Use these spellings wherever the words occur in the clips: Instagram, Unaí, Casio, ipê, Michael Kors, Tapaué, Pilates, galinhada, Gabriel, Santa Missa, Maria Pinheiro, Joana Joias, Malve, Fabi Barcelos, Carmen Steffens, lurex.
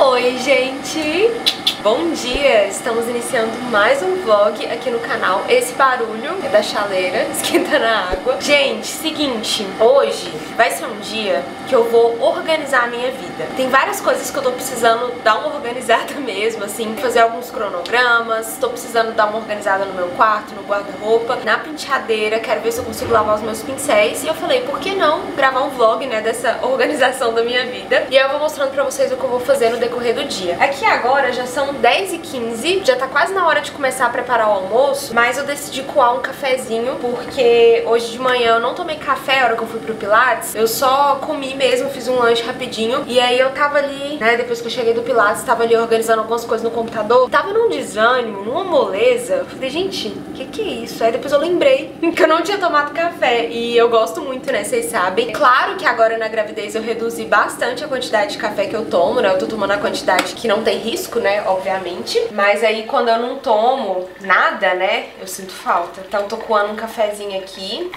Oi gente, bom dia! Estamos iniciando mais um vlog aqui no canal. Esse barulho é da chaleira esquentando a água. Gente, seguinte, hoje vai ser um dia que eu vou organizar a minha vida. Tem várias coisas que eu tô precisando dar uma organizada mesmo, assim, fazer alguns cronogramas, tô precisando dar uma organizada no meu quarto, no guarda-roupa, na penteadeira, quero ver se eu consigo lavar os meus pincéis. E eu falei, por que não gravar um vlog, né, dessa organização da minha vida? E aí eu vou mostrando pra vocês o que eu vou fazer no decorrer do dia. Aqui agora já são 10h15, já tá quase na hora de começar a preparar o almoço, mas eu decidi coar um cafezinho, porque hoje de manhã eu não tomei café a hora que eu fui pro Pilates, eu só comi mesmo, fiz um lanche rapidinho, e aí eu tava ali, né, depois que eu cheguei do Pilates, tava ali organizando algumas coisas no computador, tava num desânimo, numa moleza, eu falei, gente, que é isso? Aí depois eu lembrei que eu não tinha tomado café, e eu gosto muito, né, vocês sabem. Claro que agora na gravidez eu reduzi bastante a quantidade de café que eu tomo, né, eu tô tomando a quantidade que não tem risco, né, obviamente. Mas aí quando eu não tomo nada, né, eu sinto falta. Então tô coando um cafezinho aqui.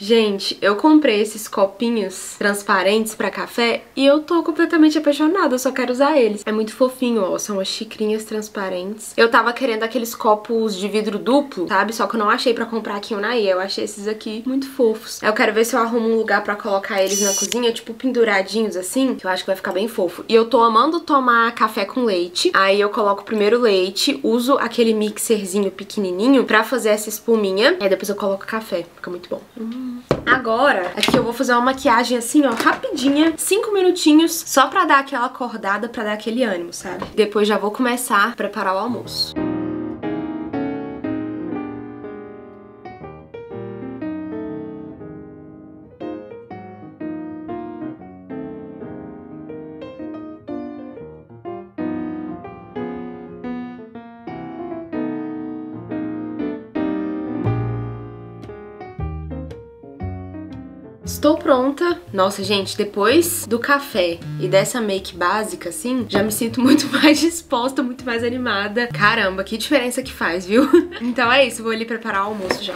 Gente, eu comprei esses copinhos transparentes pra café e eu tô completamente apaixonada, eu só quero usar eles. É muito fofinho, ó, são as xicrinhas transparentes. Eu tava querendo aqueles copos de vidro duplo, sabe? Só que eu não achei pra comprar aqui em Unaí, eu achei esses aqui muito fofos. Eu quero ver se eu arrumo um lugar pra colocar eles na cozinha, tipo penduradinhos assim, que eu acho que vai ficar bem fofo. E eu tô amando tomar café com leite, aí eu coloco primeiro o leite, uso aquele mixerzinho pequenininho pra fazer essa espuminha, aí depois eu coloco café, fica muito bom. Agora, aqui eu vou fazer uma maquiagem assim, ó, rapidinha, 5 minutinhos, só pra dar aquela acordada, pra dar aquele ânimo, sabe? Depois já vou começar a preparar o almoço. Estou pronta. Nossa, gente, depois do café e dessa make básica, assim, já me sinto muito mais disposta, muito mais animada. Caramba, que diferença que faz, viu? Então é isso, vou ali preparar o almoço já.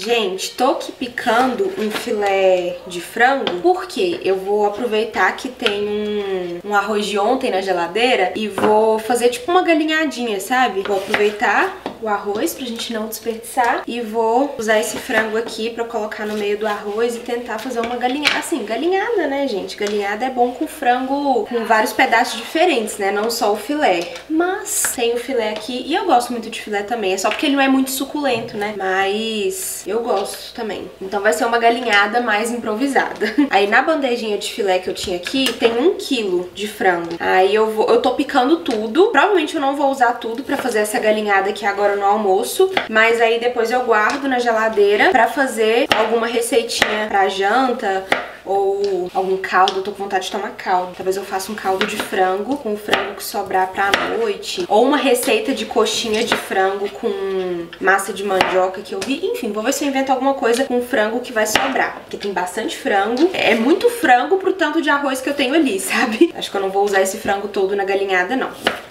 Gente, tô aqui picando um filé de frango, porque eu vou aproveitar que tem um arroz de ontem na geladeira e vou fazer tipo uma galinhadinha, sabe? Vou aproveitar o arroz pra gente não desperdiçar e vou usar esse frango aqui pra colocar no meio do arroz e tentar fazer uma galinhada, assim, galinhada, né, gente? Galinhada é bom com frango com vários pedaços diferentes, né, não só o filé. Mas tem o filé aqui e eu gosto muito de filé também, é só porque ele não é muito suculento, né, mas eu gosto também. Então vai ser uma galinhada mais improvisada. Aí na bandejinha de filé que eu tinha aqui tem 1 quilo de frango. Aí eu tô picando tudo, provavelmente eu não vou usar tudo pra fazer essa galinhada aqui agora no almoço, mas aí depois eu guardo na geladeira pra fazer alguma receitinha pra janta ou algum caldo. Eu tô com vontade de tomar caldo. Talvez eu faça um caldo de frango com o frango que sobrar pra noite. Ou uma receita de coxinha de frango com massa de mandioca que eu vi. Enfim, vou ver se eu invento alguma coisa com frango que vai sobrar. Porque tem bastante frango. É muito frango pro tanto de arroz que eu tenho ali, sabe? Acho que eu não vou usar esse frango todo na galinhada, não.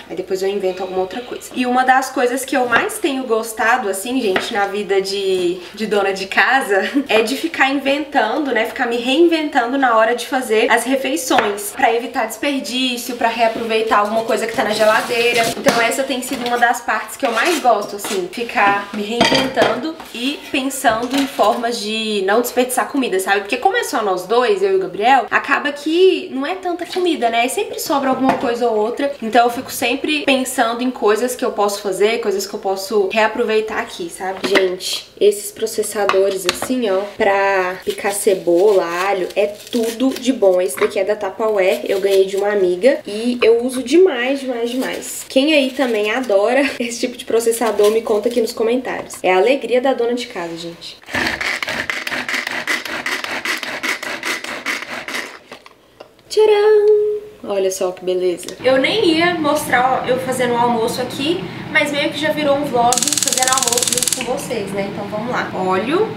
Aí depois eu invento alguma outra coisa. E uma das coisas que eu mais tenho gostado, assim, gente, na vida de dona de casa, é de ficar inventando, né? Ficar me reinventando na hora de fazer as refeições. Pra evitar desperdício, pra reaproveitar alguma coisa que tá na geladeira. Então essa tem sido uma das partes que eu mais gosto, assim. Ficar me reinventando e pensando em formas de não desperdiçar comida, sabe? Porque como é só nós dois, eu e o Gabriel, acaba que não é tanta comida, né? Sempre sobra alguma coisa ou outra. Então eu fico sempre pensando em coisas que eu posso fazer, coisas que eu posso reaproveitar aqui, sabe? Gente, esses processadores assim, ó, pra picar cebola, alho, é tudo de bom. Esse daqui é da Tapaué, eu ganhei de uma amiga e eu uso demais, demais, demais. Quem aí também adora esse tipo de processador, me conta aqui nos comentários. É a alegria da dona de casa, gente. Tcharam! Olha só que beleza. Eu nem ia mostrar eu fazendo um almoço aqui, mas meio que já virou um vlog fazendo almoço junto com vocês, né? Então vamos lá. Óleo,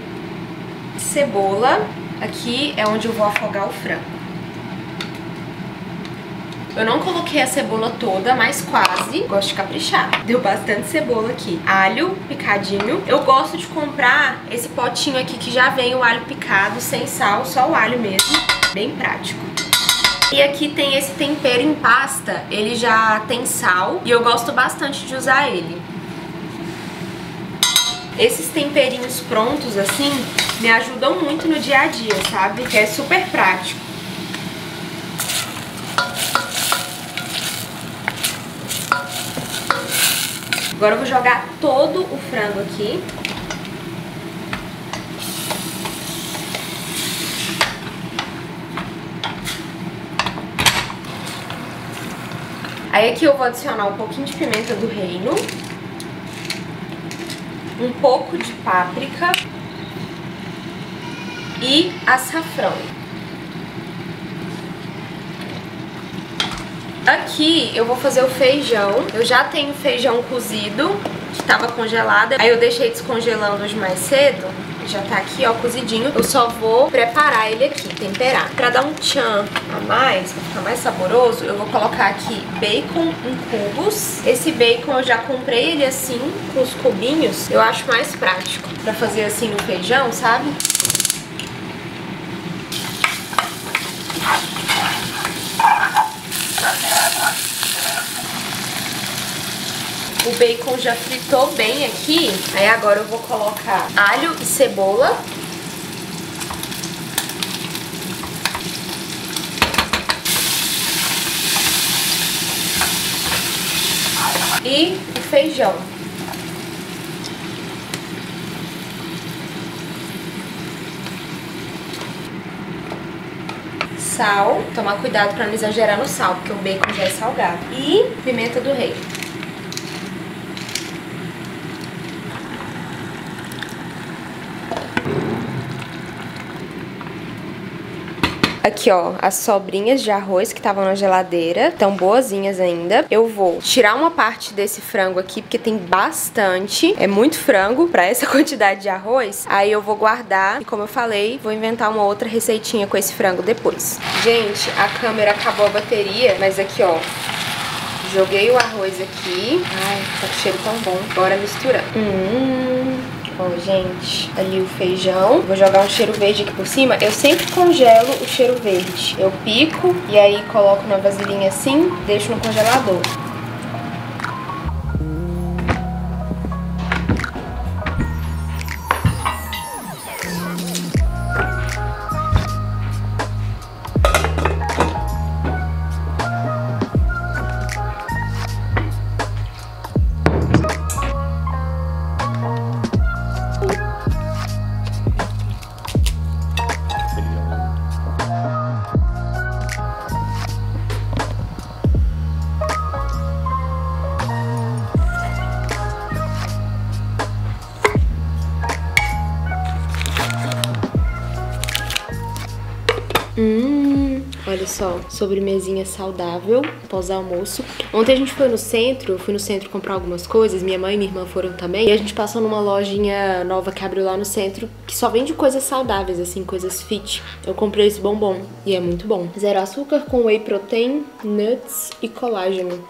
cebola. Aqui é onde eu vou afogar o frango. Eu não coloquei a cebola toda, mas quase. Gosto de caprichar. Deu bastante cebola aqui. Alho picadinho. Eu gosto de comprar esse potinho aqui que já vem o alho picado, sem sal, só o alho mesmo. Bem prático. E aqui tem esse tempero em pasta, ele já tem sal e eu gosto bastante de usar ele. Esses temperinhos prontos assim me ajudam muito no dia a dia, sabe? Que é super prático. Agora eu vou jogar todo o frango aqui. Aí aqui eu vou adicionar um pouquinho de pimenta do reino, um pouco de páprica e açafrão. Aqui eu vou fazer o feijão. Eu já tenho feijão cozido, que tava congelado. Aí eu deixei descongelando hoje mais cedo. Já tá aqui, ó, cozidinho. Eu só vou preparar ele aqui, temperar. Pra dar um tchan a mais, pra ficar mais saboroso, eu vou colocar aqui bacon em cubos. Esse bacon eu já comprei ele assim, com os cubinhos. Eu acho mais prático pra fazer assim no feijão, sabe? O bacon já fritou bem aqui, aí agora eu vou colocar alho e cebola. E o feijão. Sal, tomar cuidado pra não exagerar no sal, porque o bacon já é salgado. E pimenta do reino. Aqui, ó, as sobrinhas de arroz que estavam na geladeira, estão boazinhas ainda. Eu vou tirar uma parte desse frango aqui, porque tem bastante. É muito frango pra essa quantidade de arroz. Aí eu vou guardar e, como eu falei, vou inventar uma outra receitinha com esse frango depois. Gente, a câmera acabou a bateria, mas aqui, ó, joguei o arroz aqui. Ai, tá com cheiro tão bom. Bora misturar. Bom, gente, ali o feijão. Vou jogar um cheiro verde aqui por cima. Eu sempre congelo o cheiro verde. Eu pico e aí coloco na vasilhinha assim, deixo no congelador. Olha só, sobremesinha saudável, pós-almoço. Ontem a gente foi no centro, eu fui no centro comprar algumas coisas, minha mãe e minha irmã foram também. E a gente passou numa lojinha nova que abriu lá no centro, que só vende coisas saudáveis, assim, coisas fit. Eu comprei esse bombom e é muito bom. Zero açúcar com whey protein, nuts e colágeno.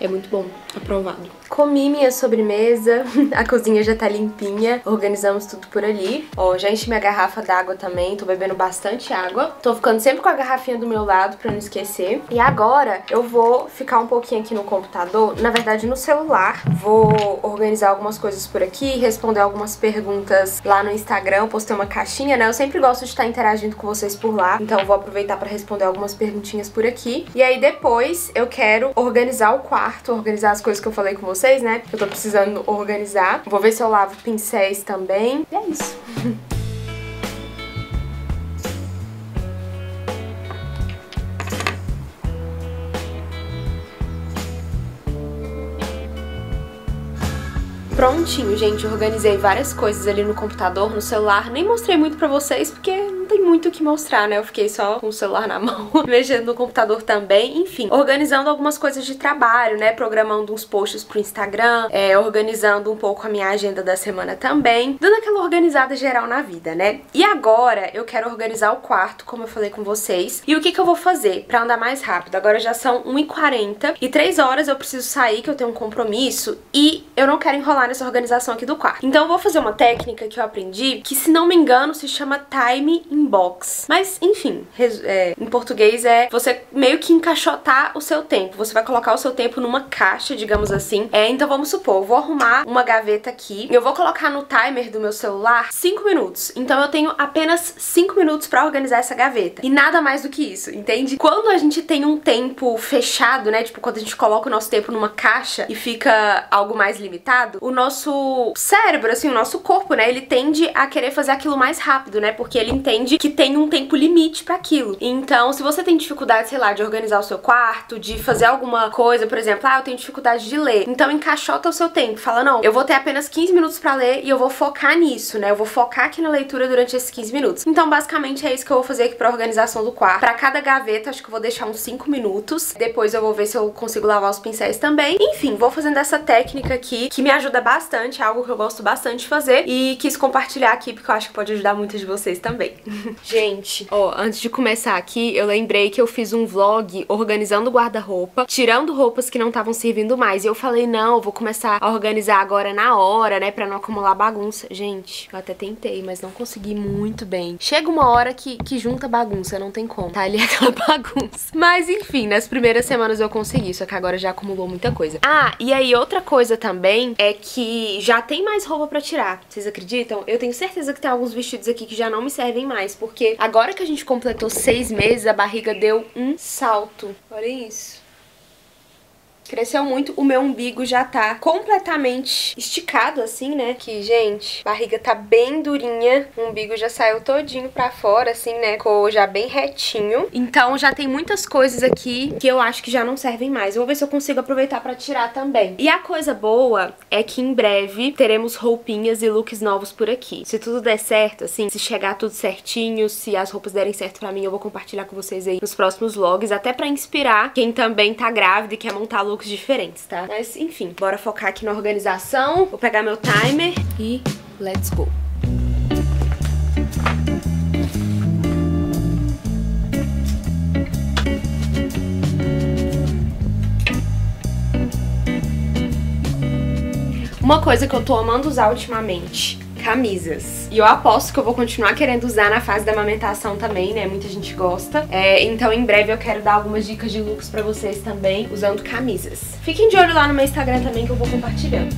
É muito bom, aprovado. Comi minha sobremesa, a cozinha já tá limpinha, organizamos tudo por ali. Ó, já enchi minha garrafa d'água também, tô bebendo bastante água. Tô ficando sempre com a garrafinha do meu lado pra não esquecer. E agora eu vou ficar um pouquinho aqui no computador, na verdade no celular. Vou organizar algumas coisas por aqui, responder algumas perguntas lá no Instagram. Eu postei uma caixinha, né? Eu sempre gosto de estar interagindo com vocês por lá, então eu vou aproveitar pra responder algumas perguntinhas por aqui. E aí depois eu quero organizar o quarto, organizar as coisas que eu falei com vocês, né? Eu tô precisando organizar. Vou ver se eu lavo pincéis também. E é isso. Prontinho, gente. Organizei várias coisas ali no computador, no celular. Nem mostrei muito pra vocês, porque não tem muito o que mostrar, né? Eu fiquei só com o celular na mão, mexendo no computador também. Enfim, organizando algumas coisas de trabalho, né? Programando uns posts pro Instagram, organizando um pouco a minha agenda da semana também. Dando aquela organizada geral na vida, né? E agora eu quero organizar o quarto, como eu falei com vocês. E o que que eu vou fazer pra andar mais rápido? Agora já são 1h40 e 3 horas eu preciso sair, que eu tenho um compromisso. E eu não quero enrolar nessa organização aqui do quarto. Então eu vou fazer uma técnica que eu aprendi, que se não me engano se chama time inbox. Mas enfim, em português é você meio que encaixotar o seu tempo. Você vai colocar o seu tempo numa caixa, digamos assim. Então vamos supor, eu vou arrumar uma gaveta aqui, eu vou colocar no timer do meu celular 5 minutos. Então eu tenho apenas 5 minutos pra organizar essa gaveta. E nada mais do que isso, entende? Quando a gente tem um tempo fechado, né, tipo quando a gente coloca o nosso tempo numa caixa e fica algo mais limitado, o nosso cérebro, assim, o nosso corpo, né, ele tende a querer fazer aquilo mais rápido, né, porque ele entende que tem um tempo limite pra aquilo. Então, se você tem dificuldade, sei lá, de organizar o seu quarto, de fazer alguma coisa, por exemplo, eu tenho dificuldade de ler, então encaixota o seu tempo, fala, não, eu vou ter apenas 15 minutos pra ler e eu vou focar nisso, né, eu vou focar aqui na leitura durante esses 15 minutos. Então, basicamente, é isso que eu vou fazer aqui pra organização do quarto. Pra cada gaveta, acho que eu vou deixar uns 5 minutos, depois eu vou ver se eu consigo lavar os pincéis também. Enfim, vou fazendo essa técnica aqui, que me ajuda bastante, é algo que eu gosto bastante de fazer e quis compartilhar aqui porque eu acho que pode ajudar muitos de vocês também. Gente, ó, antes de começar aqui, eu lembrei que eu fiz um vlog organizando guarda-roupa, tirando roupas que não estavam servindo mais. E eu falei, não, eu vou começar a organizar agora na hora, né, pra não acumular bagunça. Gente, eu até tentei, mas não consegui muito bem. Chega uma hora que junta bagunça, não tem como, tá ali aquela bagunça. Mas enfim, nas primeiras semanas eu consegui, só que agora já acumulou muita coisa. Ah, e aí outra coisa também é que já tem mais roupa pra tirar. Vocês acreditam? Eu tenho certeza que tem alguns vestidos aqui que já não me servem mais, porque agora que a gente completou 6 meses, a barriga deu um salto. Olha isso. Cresceu muito, o meu umbigo já tá completamente esticado assim, né? Que, gente, a barriga tá bem durinha, o umbigo já saiu todinho pra fora, assim, né? Ficou já bem retinho. Então já tem muitas coisas aqui que eu acho que já não servem mais. Eu vou ver se eu consigo aproveitar pra tirar também. E a coisa boa é que em breve teremos roupinhas e looks novos por aqui. Se tudo der certo, assim, se chegar tudo certinho, se as roupas derem certo pra mim, eu vou compartilhar com vocês aí nos próximos vlogs, até pra inspirar quem também tá grávida e quer montar look diferentes, tá? Mas, enfim, bora focar aqui na organização. Vou pegar meu timer e let's go! Uma coisa que eu tô amando usar ultimamente: camisas. E eu aposto que eu vou continuar querendo usar na fase da amamentação também, né? Muita gente gosta. Então em breve eu quero dar algumas dicas de looks pra vocês também, usando camisas. Fiquem de olho lá no meu Instagram também, que eu vou compartilhando.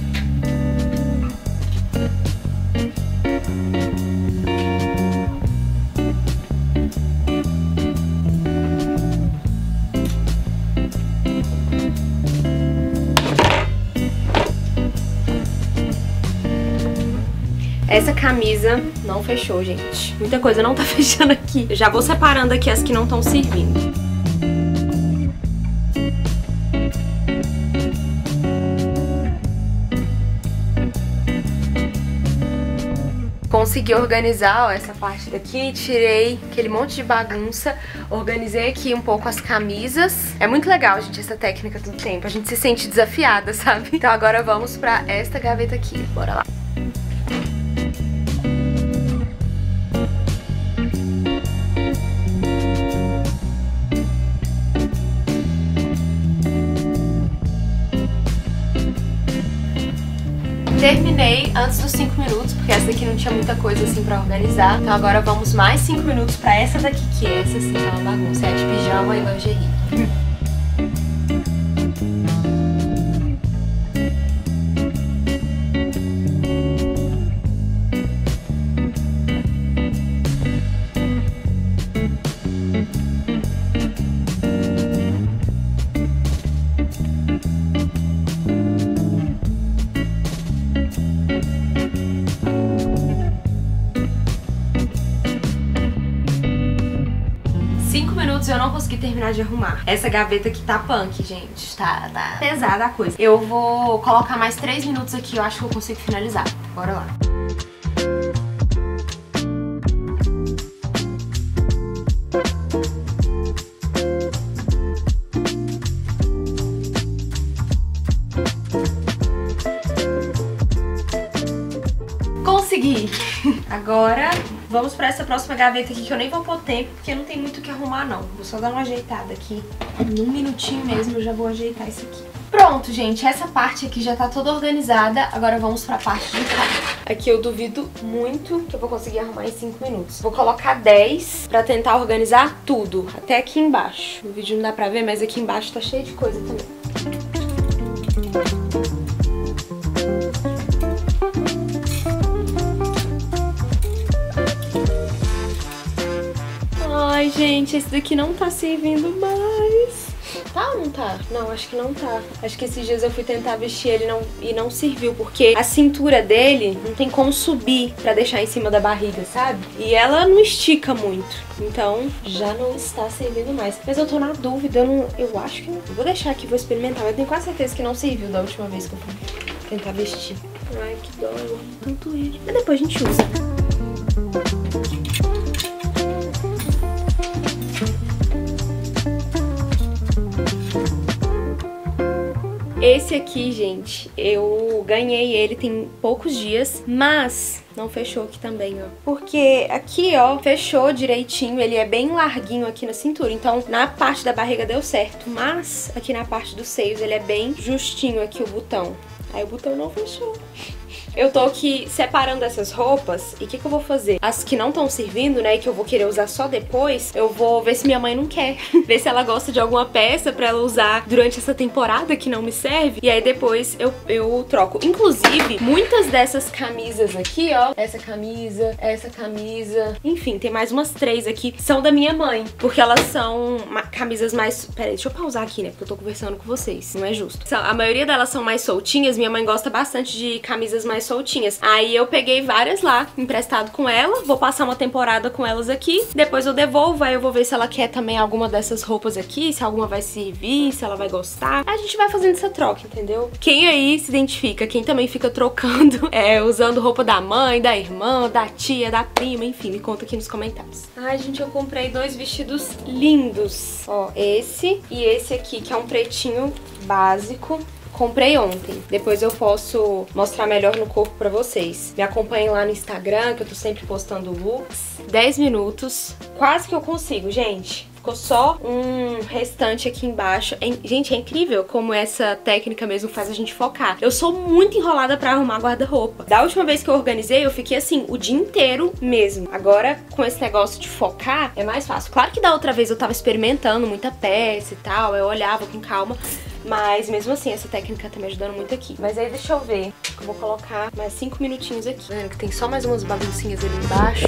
Essa camisa não fechou, gente. Muita coisa não tá fechando aqui. Eu já vou separando aqui as que não estão servindo. Com consegui organizar, ó, essa parte daqui, tirei aquele monte de bagunça, organizei aqui um pouco as camisas. É muito legal, gente, essa técnica todo tempo, a gente se sente desafiada, sabe? Então agora vamos pra esta gaveta aqui, bora lá. Terminei antes dos 5 minutos, porque essa daqui não tinha muita coisa assim pra organizar. Então agora vamos mais 5 minutos pra essa daqui, que essa assim é uma bagunça, é de pijama e lingerie. Eu não consegui terminar de arrumar. Essa gaveta aqui tá punk, gente. Tá pesada a coisa. Eu vou colocar mais 3 minutos aqui, eu acho que eu consigo finalizar. Bora lá. Consegui! Agora vamos pra essa próxima gaveta aqui, que eu nem vou pôr tempo, porque não tem muito o que arrumar, não. Vou só dar uma ajeitada aqui. Em um minutinho mesmo eu já vou ajeitar isso aqui. Pronto, gente. Essa parte aqui já tá toda organizada. Agora vamos pra parte de cá. Aqui eu duvido muito que eu vou conseguir arrumar em 5 minutos. Vou colocar 10 pra tentar organizar tudo, até aqui embaixo. No vídeo não dá pra ver, mas aqui embaixo tá cheio de coisa também. Ai, gente, esse daqui não tá servindo mais. Tá ou não tá? Não, acho que não tá. Acho que esses dias eu fui tentar vestir ele e não serviu, porque a cintura dele não tem como subir pra deixar em cima da barriga, sabe? E ela não estica muito, então já não está servindo mais. Mas eu tô na dúvida, eu acho que não. Eu vou deixar aqui, vou experimentar, mas eu tenho quase certeza que não serviu da última vez que eu fui tentar vestir. Ai, que dó, eu amo tanto ele. Mas depois a gente usa. Esse aqui, gente, eu ganhei ele tem poucos dias, mas não fechou aqui também, ó. Porque aqui, ó, fechou direitinho, ele é bem larguinho aqui na cintura, então na parte da barriga deu certo, mas aqui na parte dos seios ele é bem justinho aqui o botão. Aí o botão não fechou. Eu tô aqui separando essas roupas. E o que que eu vou fazer? As que não estão servindo, né, e que eu vou querer usar só depois, eu vou ver se minha mãe não quer. Ver se ela gosta de alguma peça pra ela usar durante essa temporada que não me serve. E aí depois eu troco. Inclusive, muitas dessas camisas aqui, ó, essa camisa, enfim, tem mais umas 3 aqui, são da minha mãe, porque elas são camisas mais... Peraí, deixa eu pausar aqui, né, porque eu tô conversando com vocês, não é justo. A maioria delas são mais soltinhas. Minha mãe gosta bastante de camisas mais soltinhas. Aí eu peguei várias lá, emprestado com ela, vou passar uma temporada com elas aqui, depois eu devolvo, aí eu vou ver se ela quer também alguma dessas roupas aqui, se alguma vai servir, se ela vai gostar. A gente vai fazendo essa troca, entendeu? Quem aí se identifica, quem também fica trocando, usando roupa da mãe, da irmã, da tia, da prima, enfim, me conta aqui nos comentários. Ai, gente, eu comprei 2 vestidos lindos. Ó, esse e esse aqui, que é um pretinho básico. Comprei ontem, depois eu posso mostrar melhor no corpo pra vocês. Me acompanhem lá no Instagram, que eu tô sempre postando looks. 10 minutos, quase que eu consigo, gente. Ficou só um restante aqui embaixo. Gente, é incrível como essa técnica mesmo faz a gente focar. Eu sou muito enrolada pra arrumar guarda-roupa. Da última vez que eu organizei, eu fiquei assim, o dia inteiro mesmo. Agora, com esse negócio de focar, é mais fácil. Claro que da outra vez eu tava experimentando muita peça e tal, eu olhava com calma. Mas mesmo assim, essa técnica tá me ajudando muito aqui. Mas aí deixa eu ver, eu vou colocar mais 5 minutinhos aqui. Tá vendo que tem só mais umas baguncinhas ali embaixo.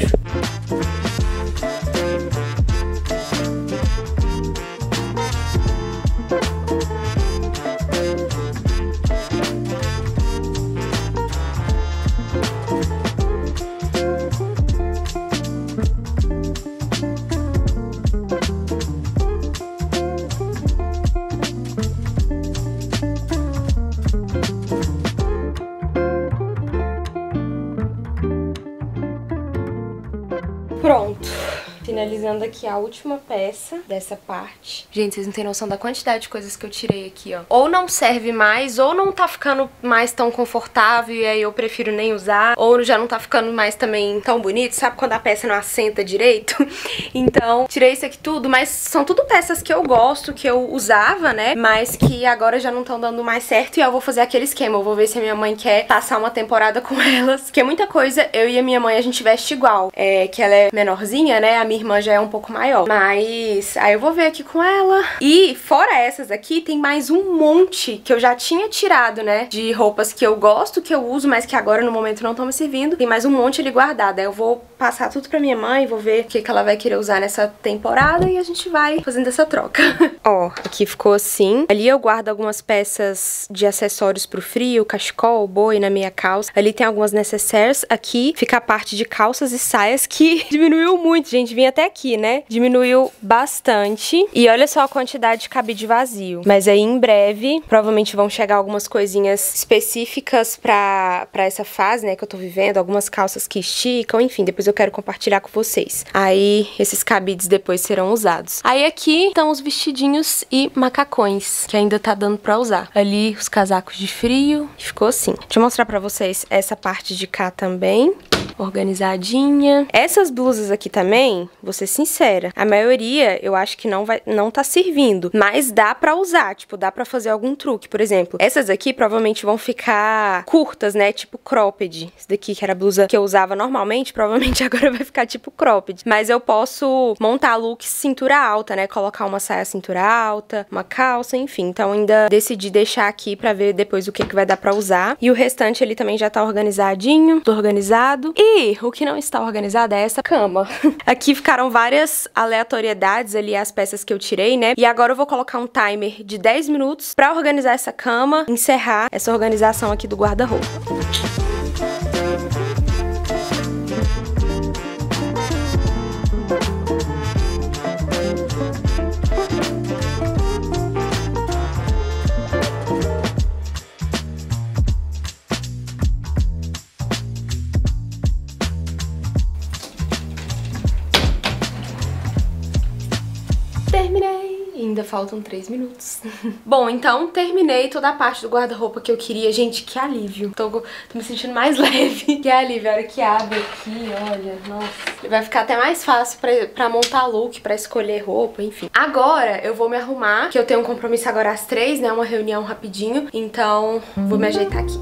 tirando aqui a última peça dessa parte. Gente, vocês não têm noção da quantidade de coisas que eu tirei aqui, ó. Ou não serve mais, ou não tá ficando mais tão confortável e aí eu prefiro nem usar, ou já não tá ficando mais também tão bonito, sabe? Quando a peça não assenta direito. Então, tirei isso aqui tudo, mas são tudo peças que eu gosto, que eu usava, né? Mas que agora já não estão dando mais certo e eu vou fazer aquele esquema. Eu vou ver se a minha mãe quer passar uma temporada com elas, porque muita coisa eu e a minha mãe a gente veste igual, que ela é menorzinha, né? A minha irmã já é um pouco maior, mas aí eu vou ver aqui com ela. E fora essas aqui, tem mais um monte que eu já tinha tirado, né? De roupas que eu gosto, que eu uso, mas que agora no momento não estão me servindo. Tem mais um monte ali guardado. Aí eu vou passar tudo pra minha mãe, vou ver o que ela vai querer usar nessa temporada e a gente vai fazendo essa troca. Ó, aqui ficou assim. Ali eu guardo algumas peças de acessórios pro frio, cachecol, boi na minha calça. Ali tem algumas necessaires. Aqui fica a parte de calças e saias que diminuiu muito, gente. Vim até aqui, né? Diminuiu bastante. E olha só a quantidade de cabide vazio. Mas aí em breve, provavelmente vão chegar algumas coisinhas específicas pra essa fase, né? Que eu tô vivendo. Algumas calças que esticam, enfim. Depois eu quero compartilhar com vocês. Aí esses cabides depois serão usados. Aí aqui estão os vestidinhos e macacões, que ainda tá dando pra usar. Ali os casacos de frio. Ficou assim. Deixa eu mostrar pra vocês essa parte de cá também. Organizadinha. Essas blusas aqui também, vou ser sincera, a maioria eu acho que não tá servindo, mas dá pra usar, tipo, dá pra fazer algum truque. Por exemplo, essas aqui provavelmente vão ficar curtas, né, tipo cropped. Esse daqui que era a blusa que eu usava normalmente, provavelmente agora vai ficar tipo cropped, mas eu posso montar look cintura alta, né, colocar uma saia cintura alta, uma calça, enfim. Então ainda decidi deixar aqui pra ver depois o que vai dar pra usar. E o restante ele também já tá organizadinho, tô organizado. E o que não está organizado é essa cama. Aqui ficaram várias aleatoriedades ali, as peças que eu tirei, né? E agora eu vou colocar um timer de 10 minutos pra organizar essa cama, encerrar essa organização aqui do guarda-roupa. Ainda faltam 3 minutos. Bom, então terminei toda a parte do guarda-roupa que eu queria. Gente, que alívio. Tô me sentindo mais leve. Que alívio. A hora que abre aqui, olha, nossa. Vai ficar até mais fácil pra montar look, pra escolher roupa, enfim. Agora eu vou me arrumar, que eu tenho um compromisso agora às 3, né? Uma reunião rapidinho. Então, vou me ajeitar aqui.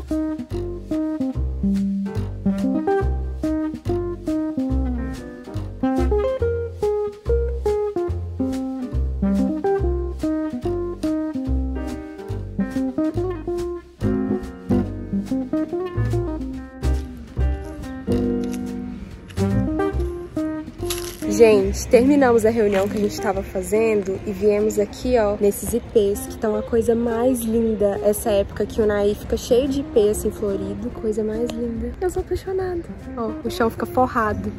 Gente, terminamos a reunião que a gente estava fazendo e viemos aqui, ó, nesses ipês, que estão a coisa mais linda. Essa época que o Unaí fica cheio de ipê, assim, florido. Coisa mais linda. Eu sou apaixonada. Ó, o chão fica forrado.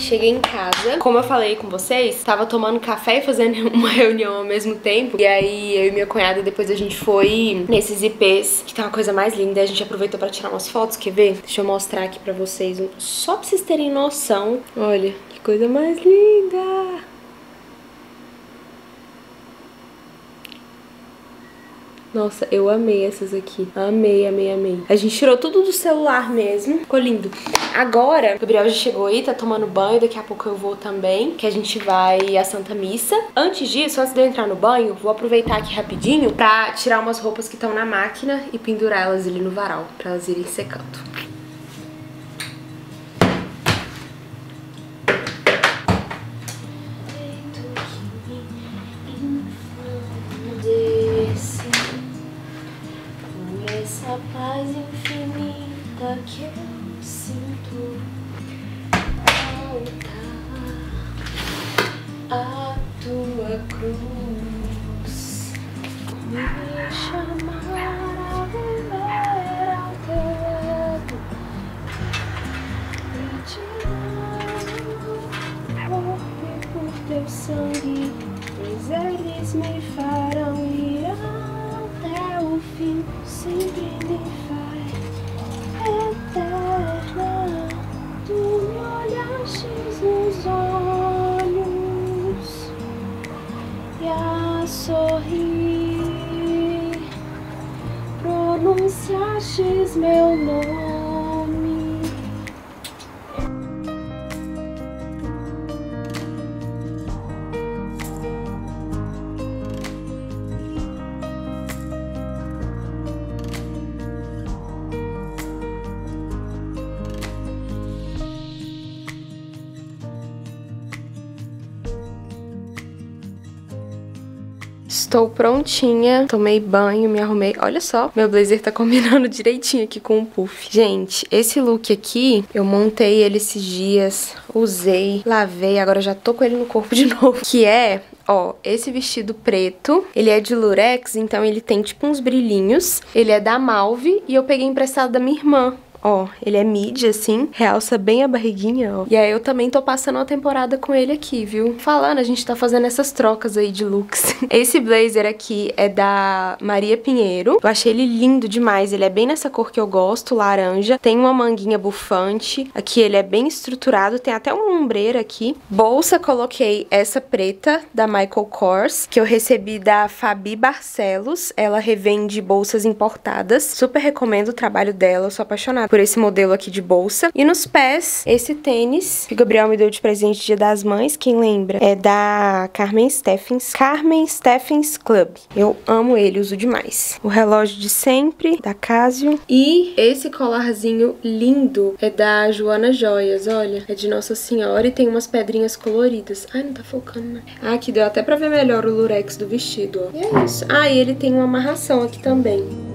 Cheguei em casa, como eu falei com vocês, tava tomando café e fazendo uma reunião ao mesmo tempo. E aí eu e minha cunhada, depois a gente foi nesses IPs, que tá uma coisa mais linda. A gente aproveitou pra tirar umas fotos, quer ver? Deixa eu mostrar aqui pra vocês, só pra vocês terem noção. Olha, que coisa mais linda! Nossa, eu amei essas aqui. Amei, amei, amei. A gente tirou tudo do celular mesmo. Ficou lindo. Agora, o Gabriel já chegou aí, tá tomando banho. Daqui a pouco eu vou também, que a gente vai à Santa Missa. Antes disso, antes de eu entrar no banho, vou aproveitar aqui rapidinho pra tirar umas roupas que estão na máquina e pendurar elas ali no varal, pra elas irem secando. Cruz me chamar a aches meu nome. Estou prontinha, tomei banho, me arrumei. Olha só, meu blazer tá combinando direitinho aqui com o puff. Gente, esse look aqui, eu montei ele esses dias, usei, lavei, agora já tô com ele no corpo de novo. Que é, ó, esse vestido preto, ele é de lurex, então ele tem tipo uns brilhinhos. Ele é da Malve e eu peguei emprestado da minha irmã. Ó, ele é midi, assim, realça bem a barriguinha, ó. E aí eu também tô passando uma temporada com ele aqui, viu? Falando, a gente tá fazendo essas trocas aí de looks. Esse blazer aqui é da Maria Pinheiro. Eu achei ele lindo demais, ele é bem nessa cor que eu gosto, laranja. Tem uma manguinha bufante. Aqui ele é bem estruturado, tem até uma ombreira aqui. Bolsa, coloquei essa preta, da Michael Kors, que eu recebi da Fabi Barcelos. Ela revende bolsas importadas. Super recomendo o trabalho dela, eu sou apaixonada por esse modelo aqui de bolsa. E nos pés, esse tênis que o Gabriel me deu de presente dia das mães, quem lembra? É da Carmen Steffens. Carmen Steffens Club. Eu amo ele, uso demais. O relógio de sempre, da Casio. E esse colarzinho lindo é da Joana Joias, olha. É de Nossa Senhora e tem umas pedrinhas coloridas. Ai, não tá focando, né? Ah, aqui deu até pra ver melhor o lurex do vestido, ó. E é isso. Ah, e ele tem uma amarração aqui também.